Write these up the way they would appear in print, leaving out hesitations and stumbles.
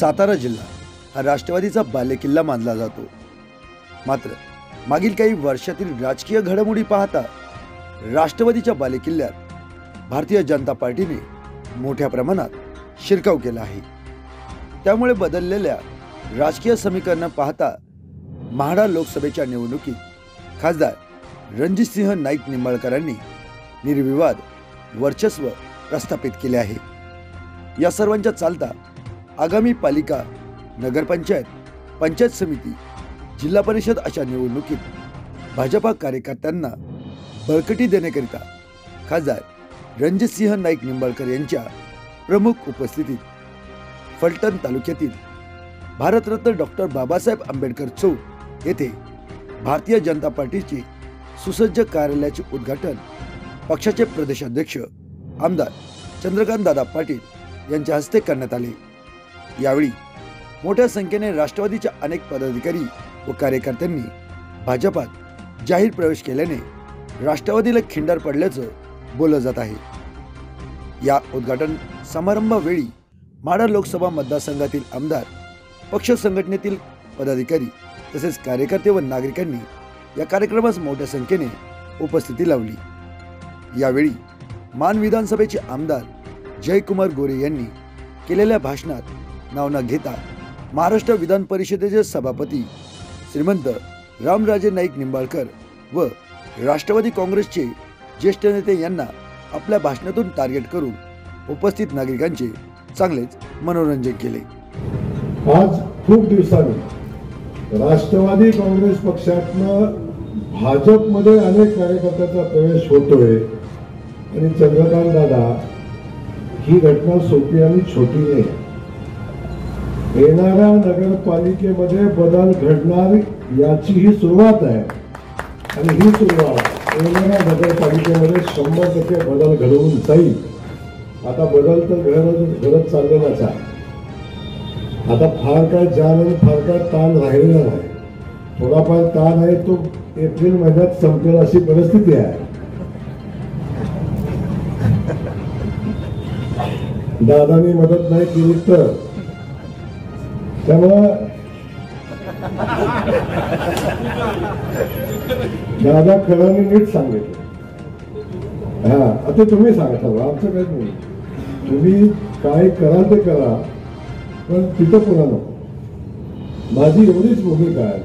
सातारा जिल्हा हा राष्ट्रवादीचा बालेकिल्ला मानला जातो। मात्र मागील काही वर्षातील राजकीय घडामोडी पाहता राष्ट्रवादीच्या बालेकिल्ल्यात भारतीय जनता पार्टीने मोठ्या प्रमाणात शिरकाव केला आहे। त्यामुळे बदललेल्या राजकीय समीकरण पाहता महाडा लोकसभेच्या निवडणुकीत खासदार रणजितसिंह नाईक निंबाळकरांनी निर्विवाद वर्चस्व प्रस्थापित केले आहे। या सर्वांच्या चालता आगामी पालिका नगरपंचायत पंचायत समिती जिल्हा परिषद अशा निवडणुकीत भाजपा कार्यकर्त्यांना बळकटी देण्याकरिता खासदार रणजितसिंह नाईक निंबाळकर यांच्या प्रमुख उपस्थितीत फलटण तालुक्यातील भारतरत्न डॉक्टर बाबासाहेब आंबेडकर चौक येथे भारतीय जनता पार्टीची सुसज्ज कार्यालयाचे उद्घाटन पक्षाचे प्रदेशाध्यक्ष आमदार चंद्रकांत दादा पाटील यांच्या हस्ते करण्यात आले। यावेळी मोठ्या संख्येने राष्ट्रवादीच्या अनेक पदाधिकारी व कार्यकर्त्यांनी भाजपात जाहीर प्रवेश केल्याने राष्ट्रवादीला खिंडार पडल्याचं बोललं जात आहे। या उद्घाटन समारंभावेळी माढा लोकसभा मतदारसंघातील आमदार पक्ष संघटनेतील पदाधिकारी तसेच कार्यकर्ते व नागरिकांनी या कार्यक्रमास मोठ्या संख्येने उपस्थिती लावली। यावेळी मान विधानसभेचे आमदार जयकुमार गोरे यांनी केलेल्या भाषणात नाव न घेता महाराष्ट्र विधान परिषदेचे सभापती श्रीमंत रामराजे नाईक निंबाळकर व राष्ट्रवादी काँग्रेसचे ज्येष्ठ नेते यांना आपल्या भाषणातून टार्गेट करून उपस्थित नागरिकांचे चांगलेच मनोरंजन केले। आज खूप दिवसांनी राष्ट्रवादी काँग्रेस पक्षातनं भाजपमध्ये अनेक कार्यकर्त्यांचा प्रवेश होतोय आणि चंद्रकांत दादा ही घटना सोपी आणि छोटी नाही। येणाऱ्या नगरपालिकेमध्ये बदल घडणार याची ही सुरुवात आहे आणि ही सुरुवात येणाऱ्या नगरपालिकेमध्ये 100% बदल घडवून जाईल। आता बदल तर घडत चाललेलाच आहे। आता फार काय जाण आणि फार काय ताण राहिलेला नाही। थोडाफार ताण आहे तो एप्रिल महिन्यात संपेल अशी परिस्थिती आहे। दादानी मदत नाही केली तर त्यामुळे दादा खरांनी नीट सांगितलं। हा ते तुम्ही सांगता आमचं काही नाही। तुम्ही काय कराल ते करा पण तिथं पुन्हा नको। माझी एवढीच भूमिका आहे।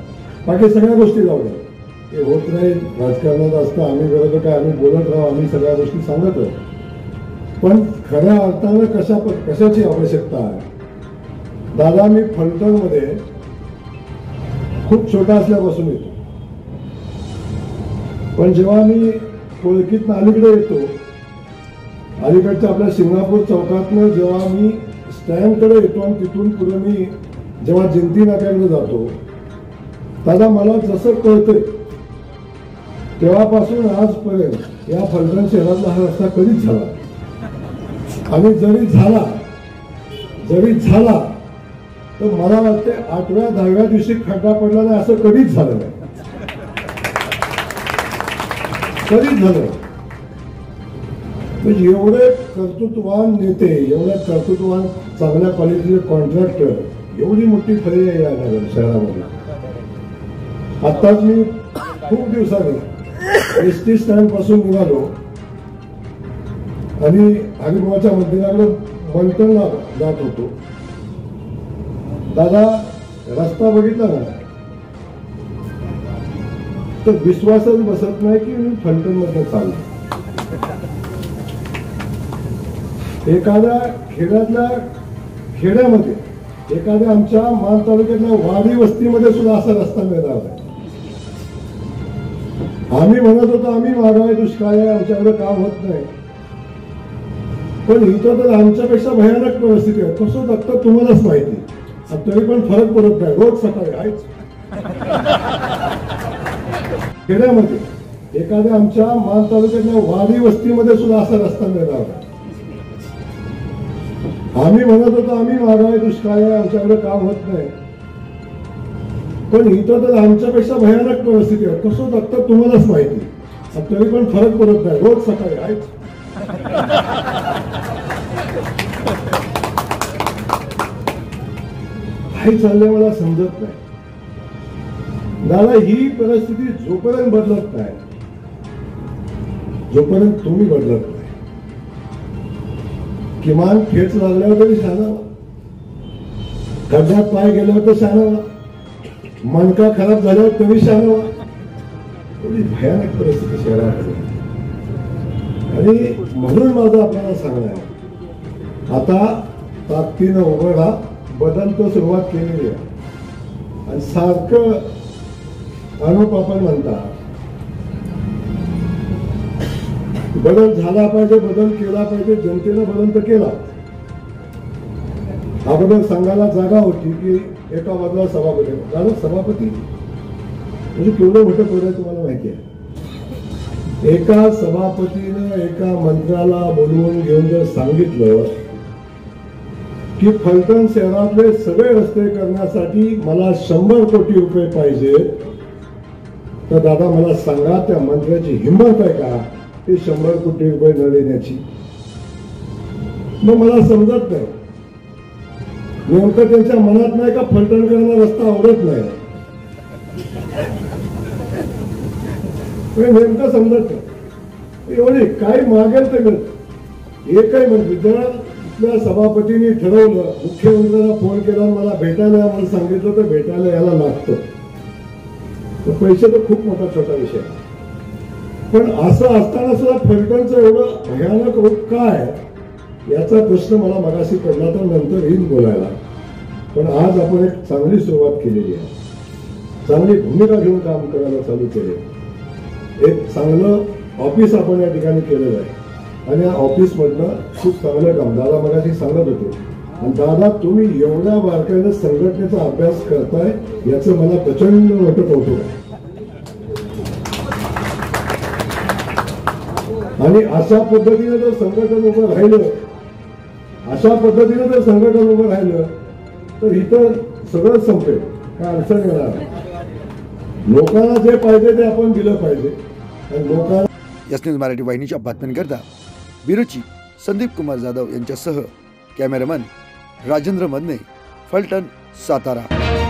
बाकी सगळ्या गोष्टी जाऊ द्या ते होत नाही राजकारणात असतं आम्ही बरोबर काय आम्ही बोलत राहू आम्ही सगळ्या गोष्टी सांगत राहू पण खऱ्या अर्थानं कशाची आवश्यकता आहे। दादा मी फलटणमध्ये खूप छोटा असल्यापासून येतो पण जेव्हा मी कोळकीतनं अलीकडे येतो अलीकडच्या आपल्या शिंगणापूर चौकातनं जेव्हा मी स्टँडकडे येतो आणि तिथून पुढे मी जेव्हा जिंती नाक्याकडे जातो दादा मला जसं कळतं तेव्हापासून आजपर्यंत या फलटण शहरातला हा रस्ता कधीच झाला आणि जरी झाला तर मला वाटते 8व्या 10व्या दिवशी खड्डा पडला नाही असं कधीच झालं नाही कधीच झालं। म्हणजे एवढे कर्तृत्ववान नेते एवढ्या कर्तृत्ववान चांगल्या क्वालिटीचे कॉन्ट्रॅक्टर एवढी मोठी फळी आहे या नगर शहरामध्ये। आत्ताच मी खूप दिवसांनी SD स्टँड पासून निघालो आणि अलिबागच्या मंदिराकडे फलटणला जात होतो। दादा रस्ता बघितला ना तर विश्वासच बसत नाही की मी फलटणमध्ये चाललो। एखाद्या खेड्यामध्ये एखाद्या आमच्या मान तालुक्यातल्या वाडी वस्तीमध्ये सुद्धा असा रस्ता मिळणार नाही। आम्ही म्हणत होतो आम्ही मागावे दुष्काळ आहे आमच्याकडे काम होत नाही पण इथं तर आमच्यापेक्षा भयानक परिस्थिती आहे। कसं जगतात तुम्हालाच माहिती तरी पण फरक पडत नाही। रोज सकाळी आहेच खेड्यामध्ये एखाद्या आमच्या मान तालुक्यातल्या वाडी वस्तीमध्ये सुद्धा असा रस्ता मिळणार नाही। आम्ही म्हणत होतो आम्ही मागावे दुष्काळ आहे आमच्याकडे काम होत नाही पण इथं तर आमच्यापेक्षा भयानक परिस्थिती आहे। कसं जगतात तुम्हालाच माहिती तरी पण फरक पडत नाही। रोज सकाळी आहेच काय चाललंय मला समजत नाही दादा। ही परिस्थिती जोपर्यंत बदलत नाही, जोपर्यंत तुम्ही बदलत नाही, किमान खेच लागल्यावर तरी सांगावा, खड्ड्यात पाय गेल्यावर तर सांगावा, मनका खराब झाल्यावर तरी सांगावा। थोडी भयानक परिस्थिती शहरात अपना सांगना आता ताकदीने उघडा बदल तो सुरुवात केलेली आहे। सारखं अनुप आपण म्हणता बदल झाला पाहिजे, बदल केला पाहिजे, जनतेने बदल तर केला। अगोदर संघाला जागा होती की एका बदला सभापती झाला, सभापती म्हणजे केवढं मोठं पद आहे तुम्हाला माहिती आहे। एका सभापतीने एका मंत्राला बोलवून घेऊन जर सांगितलं की फलटण शहरातले सगळे रस्ते करण्यासाठी मला 100 कोटी रुपये पाहिजे, तर दादा मला सांगा त्या मंत्र्याची हिंमत आहे का ते 100 कोटी रुपये न देण्याची? मग मला समजत नाही नेमकं त्यांच्या मनात नाही का फलटणकरांना रस्ता आवडत नाही, नेमका समजत नाही। एवढी काही मागेल ते करत एक मंत्री जर सभापतींनी ठरवलं, मुख्यमंत्र्यांना फोन केला मला भेटायला मला सांगितलं तर भेटायला यायला लागतं। पैसे तर खूप मोठा छोटा विषय, पण असं असताना सुद्धा फलटणचं एवढं भयानक रूप काय याचा प्रश्न मला मगाशी पडला, तर नंतर येईल बोलायला। पण आज आपण एक चांगली सुरुवात केलेली आहे, चांगली भूमिका घेऊन काम करायला चालू केले। एक चांगलं ऑफिस आपण या ठिकाणी केलेलं आहे आणि या ऑफिसमधनं खूप चांगलं काम दादा मगाशी सांगत होते। आणि दादा तुम्ही एवढ्या बारकाईनं संघटनेचा अभ्यास करताय याचं मला प्रचंड मोठं कौतुक आहे। आणि अशा पद्धतीने जर संघटन उभं राहिलं, अशा पद्धतीने जर संघटन उभं राहिलं तर इथं सगळं संपेल, काय अडचण येणार नाही। लोकांना जे पाहिजे ते आपण दिलं पाहिजे आणि लोकांना। यस न्यूज मराठी वाहिनीच्या बातम्यांकरता बिरुची संदीप कुमार जाधव यांच्यासह कॅमेरामन राजेंद्र मदने, फलटण, सातारा।